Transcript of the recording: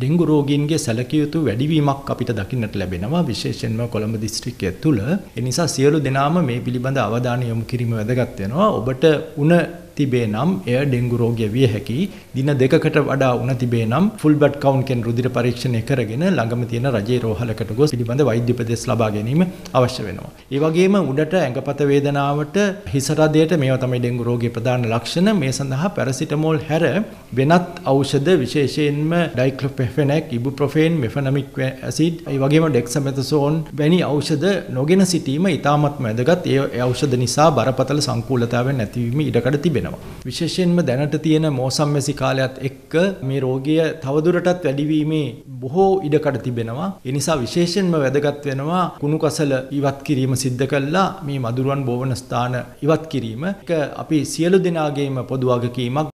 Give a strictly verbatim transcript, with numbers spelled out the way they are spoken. Dengue රෝගීන්ගේ සැලකිය යුතු වැඩිවීමක් අපිට දකින්නට ලැබෙනවා විශේෂයෙන්ම කොළඹ දිස්ත්‍රික්කය තුළ. ඒ නිසා සියලු දෙනාම මේ පිළිබඳ අවධානය යොමු කිරීම වැදගත් වෙනවා. ඔබට උණ තිබේ නම් එය ඩෙන්ගු රෝගිය විය හැකි. දින දෙකකට වඩා උණ තිබේ නම් ෆුල් බඩ් කවුන්ට්ෙන් රුධිර පරීක්ෂණය කරගෙන ළඟම තියෙන රජයේ රෝහලකට ගොස් පිළිබඳ වෛද්‍ය උපදෙස් ලබා ගැනීම අවශ්‍ය වෙනවා. ඒ වගේම උඩට ඇඟපත වේදනාවට හිස රදයට මේවා තමයි ඩෙන්ගු රෝගයේ ප්‍රධාන ලක්ෂණ. මේ සඳහා පැරසිටමෝල් හැර වෙනත් ඖෂධ විශේෂයෙන්ම ඩයික්ලොපෙෆෙනැක්, ඉබුප්‍රොෆෙන්, මෙෆනමික් ඇසිඩ්, ඒ වගේම ඩෙක්සමෙතසෝන් වැනි ඖෂධ නොගෙන සිටීම ඉතාමත්ම වැදගත්. ඒ ඖෂධ නිසා බරපතල සංකූලතාවයන් ඇතිවීම ඉඩකඩ තිබෙනවා. විශේෂයෙන්ම දැනට තියෙන මෝසම් මැසි කාලයත් එක්ක මේ රෝගය තවදුරටත් වැඩිවීමේ බොහෝ ඉඩකඩ තිබෙනවා. ඒ නිසා විශේෂයෙන්ම වැදගත් වෙනවා කුණු කසල ඉවත් කිරීම සිද්ධ කළා මේ මදුරුවන් බෝවන ස්ථාන ඉවත් කිරීම. ඒක අපි සියලු දෙනාගේම පොදු වගකීමක්.